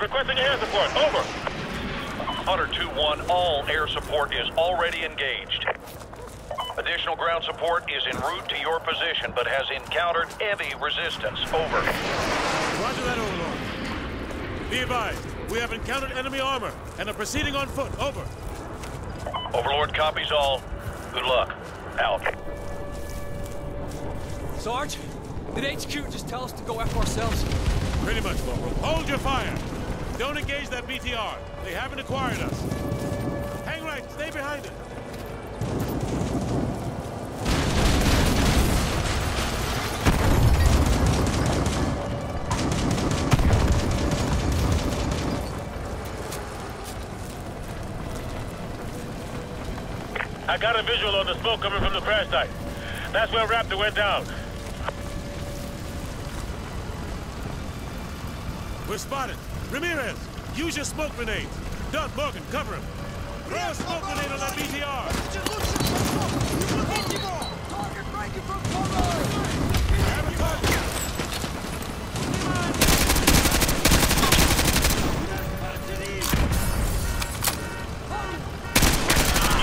Requesting air support. Over. Hunter 2-1, all air support is already engaged. Additional ground support is en route to your position, but has encountered heavy resistance. Over. Roger that, Overlord. Be advised, we have encountered enemy armor and are proceeding on foot. Over. Overlord copies all. Good luck. Out. Sarge, did HQ just tell us to go F ourselves? Pretty much, Corporal. Hold your fire! Don't engage that BTR. They haven't acquired us. Hang right, stay behind it. I got a visual on the smoke coming from the crash site. That's where Raptor went down. We're spotted. Ramirez, use your smoke grenades. Doug, Morgan, cover him. Throw a smoke grenade on that BTR. Target breaking from cover. Grab a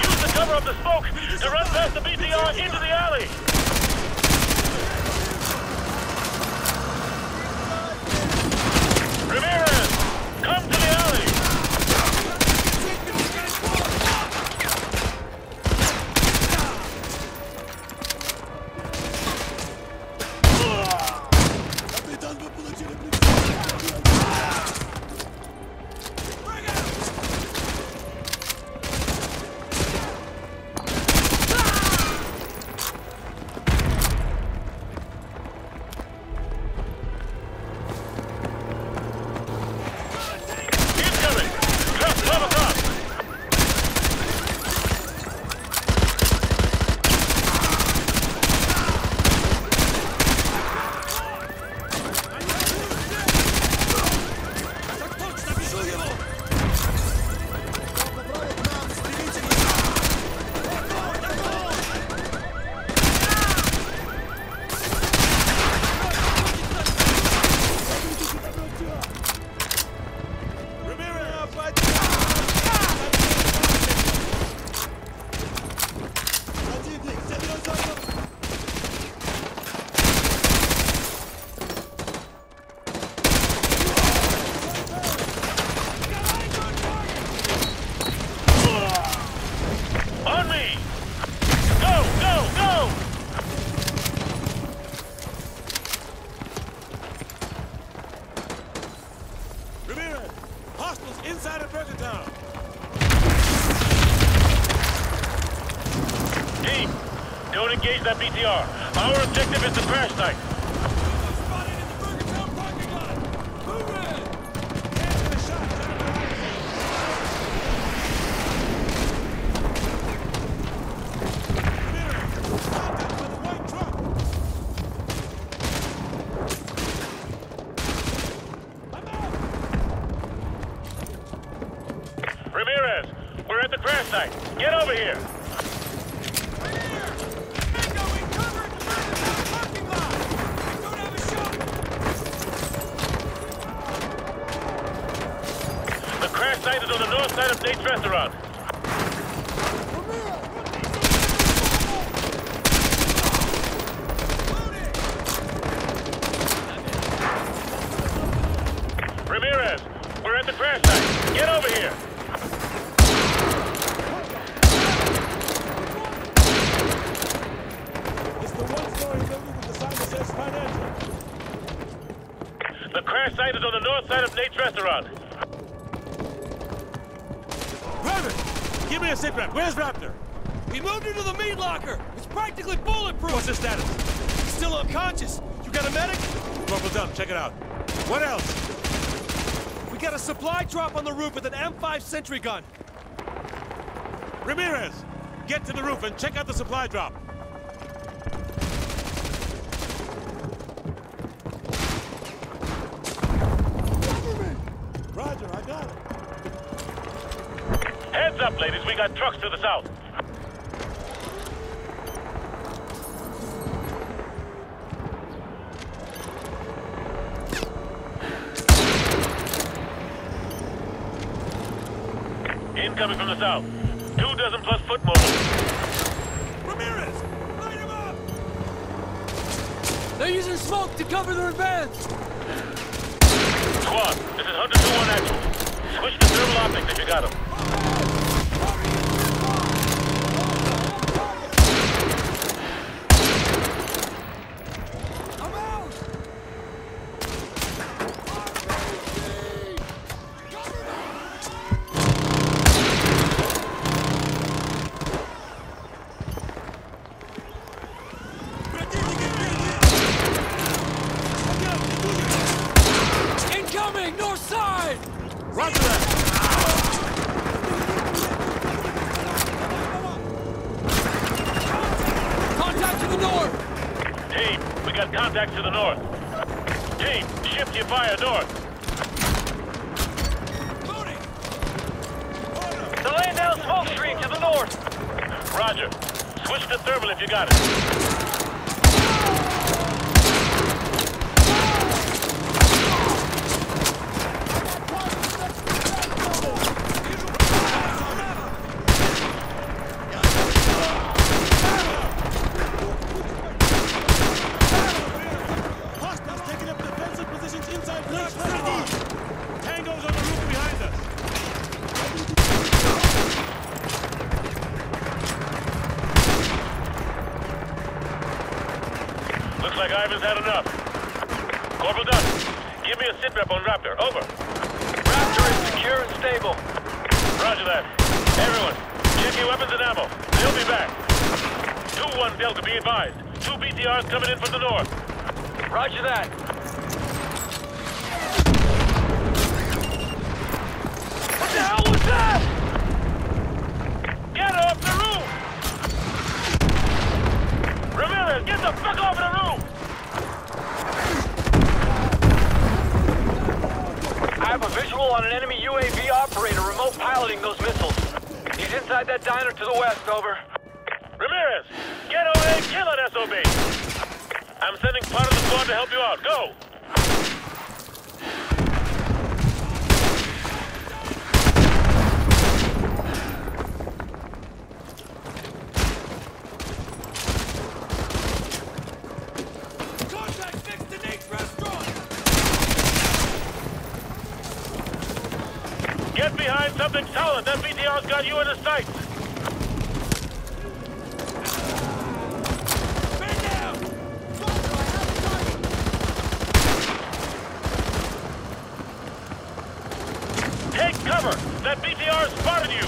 target. Cover up the smoke to run past the BTR into the alley! Ramirez, come to the alley! Inside of Burgertown! Team, don't engage that BTR. Our objective is the crash site. Spotted in the Burgertown parking lot! Move in! Hands in the shot! Ramirez, stop that with a white truck! I'm out! Ramirez, we're at the crash site. Get over here. Right here. Bingo, we covered the parking lot. I don't have a shot. The crash site is on the north side of Nate's restaurant. Ramirez, we're at the crash site. Get over here. The crash site is on the north side of Nate's restaurant. Rabbit! Give me a sit rep. Where's Raptor? We moved into the meat locker. It's practically bulletproof. What's his status? He's still unconscious. You got a medic? Corporal Dump, check it out. What else? We got a supply drop on the roof with an M5 sentry gun. Ramirez, get to the roof and check out the supply drop. Heads up, ladies, we got trucks to the south. coming from the south. 2 dozen plus foot mobile. Ramirez, light him up! They're using smoke to cover their advance! Squad, this is Hunter 2-1 actual. Switch to thermal optics if you got them. Contact to the north. Team, shift your fire north. Loading. Order. The land down smoke stream to the north. Roger. Switch to thermal if you got it. Looks like Ivan's had enough. Corporal Dunn, give me a sit rep on Raptor. Over. Raptor is secure and stable. Roger that. Everyone, check your weapons and ammo. They'll be back. 2-1 Delta, be advised. 2 BTRs coming in from the north. Roger that. What the hell was that? Get off the roof! Ramirez, get the fuck off the roof! I have a visual on an enemy UAV operator remote piloting those missiles. He's inside that diner to the west, over. Ramirez, get away and kill an SOB! I'm sending part of the squad to help you out. Go! Get behind something solid! That BTR's got you in his sights! Man down! Take cover! That BTR spotted you!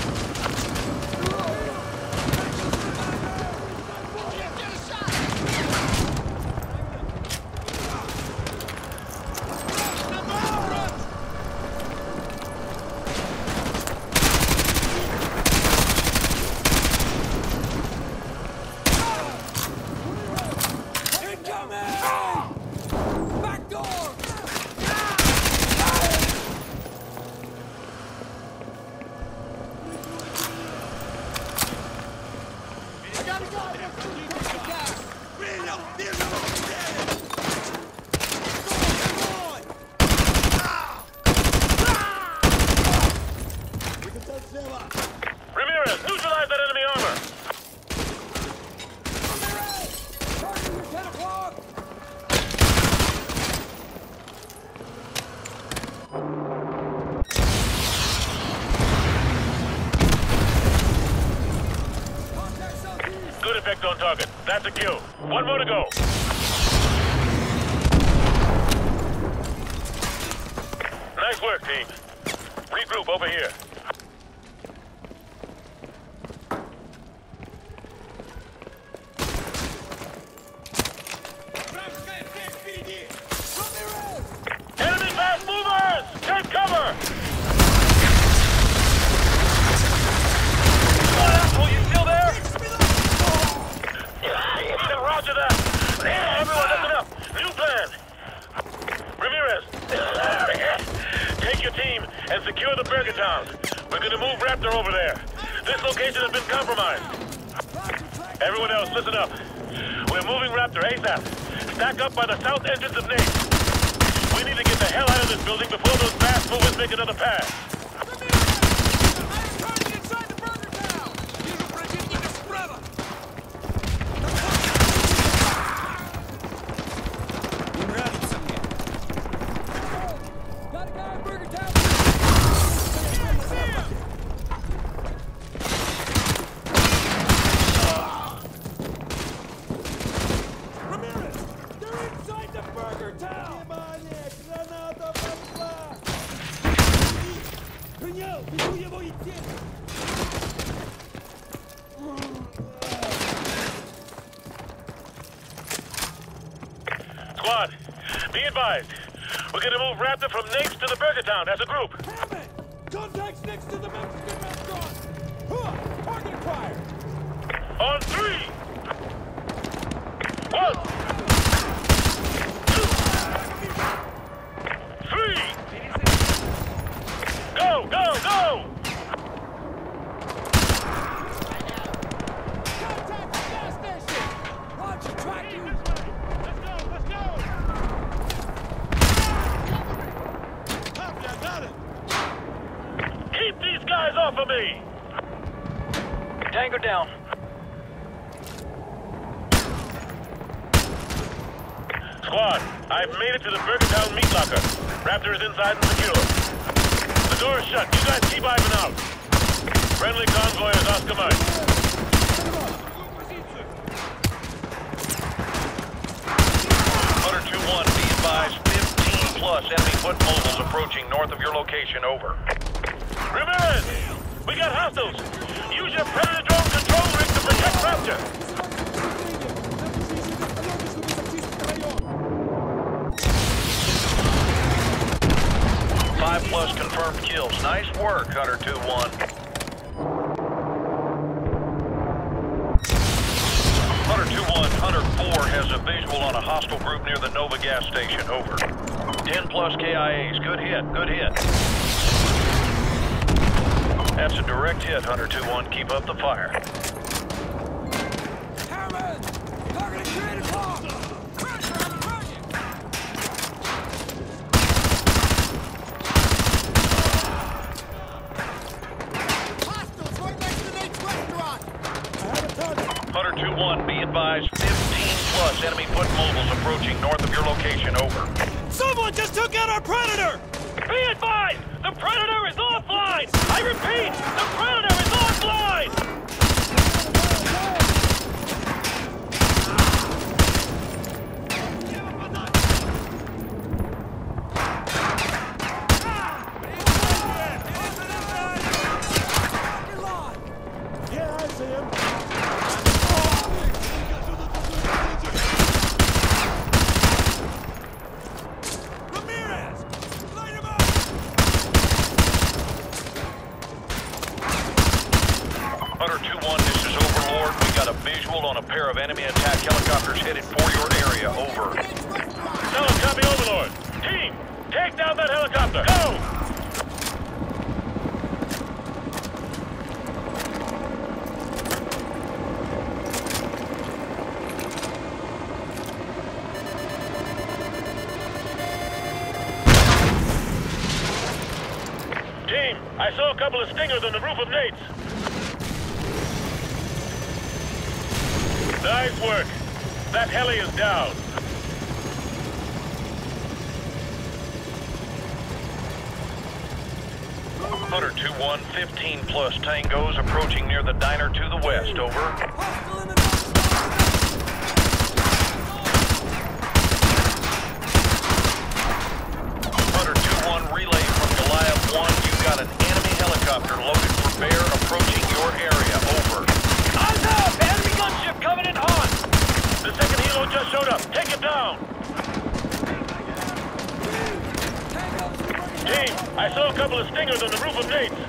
Ramirez, neutralize that enemy armor! Ramirez! Charging at 10 o'clock! Contact southeast! Good effect on target. That's a kill. One more to go. Nice work, team. Regroup over here. And secure the Burgertown. We're gonna move Raptor over there. This location has been compromised. Everyone else, listen up. We're moving Raptor ASAP. Stack up by the south entrance of Nate's. We need to get the hell out of this building before those fast movers make another pass. Squad, be advised. We're going to move Raptor from Nate's to the Burgertown as a group. Have it! Contacts next to the Mexican restaurant! Huh! Target acquired! On 3, 1, 2, 3! Go, go, go! Tango down. Squad, I've made it to the Burgertown meat locker. Raptor is inside and secure. The door is shut. You guys keep Ivan out. Friendly convoy is Oscar Mike. Hunter 2-1, be advised, 15 plus enemy foot mobiles approaching north of your location. Over. Ramirez! We got hostiles! Use your Predator drone control rig to protect Raptor! Five plus confirmed kills. Nice work, Hunter 2-1. Hunter 2-1, Hunter 4 has a visual on a hostile group near the Nova gas station. Over. 10 plus KIAs. Good hit, good hit. That's a direct hit, Hunter 2-1. Keep up the fire. Hammond! Targeting created block! Pressure on the target! Hostiles right next to Nate's restaurant! I have a target. Hunter 2-1, be advised, 15 plus enemy foot mobiles approaching north of your location. Over. Someone just took out our Predator! Be advised! The Predator is offline! I repeat, the Predator is offline! Yeah, I see him. Hunter 2-1, this is Overlord. We got a visual on a pair of enemy attack helicopters headed for your area. Over. No, copy Overlord. Team, take down that helicopter. Go! Team, I saw a couple of stingers on the roof of Nate's. Nice work. That heli is down. Hunter 2-1, 15 plus tangos approaching near the diner to the west. Over. Hunter 2-1, relay from Goliath 1. You've got an enemy helicopter loaded for bear approaching your area. Over. Gunship coming in hot! The second helo just showed up. Take it down! Team, I saw a couple of stingers on the roof of Nate's.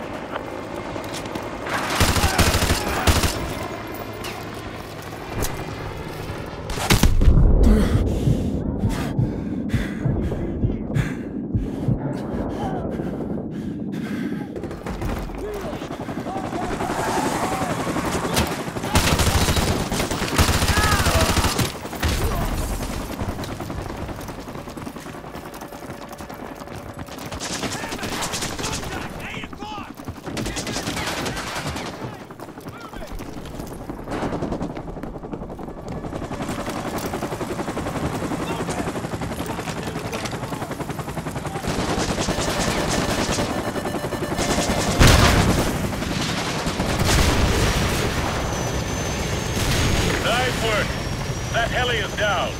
That heli is down.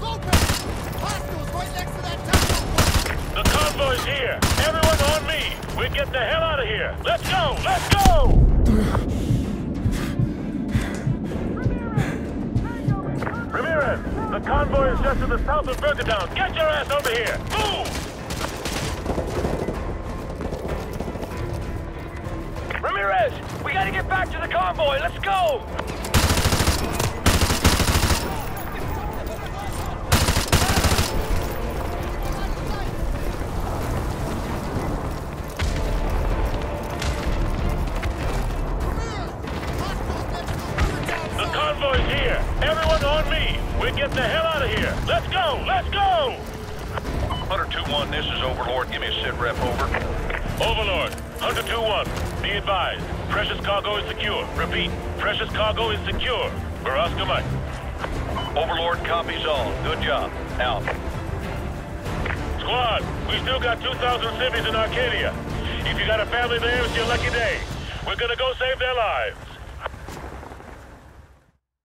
Lopez! Hostiles right next to that. Let's go! Ramirez, the convoy is just to the south of Burgertown. Get your ass over here! Move! Ramirez, we gotta get back to the convoy. Let's go! Get the hell out of here! Let's go! Let's go! Hunter 2-1, this is Overlord. Give me a sit-rep, over. Overlord, Hunter 2-1, be advised. Precious cargo is secure. Repeat, precious cargo is secure. We're Oscar Mike. Overlord copies all. Good job. Out. Squad, we still got 2,000 civvies in Arcadia. If you got a family there, it's your lucky day. We're gonna go save their lives.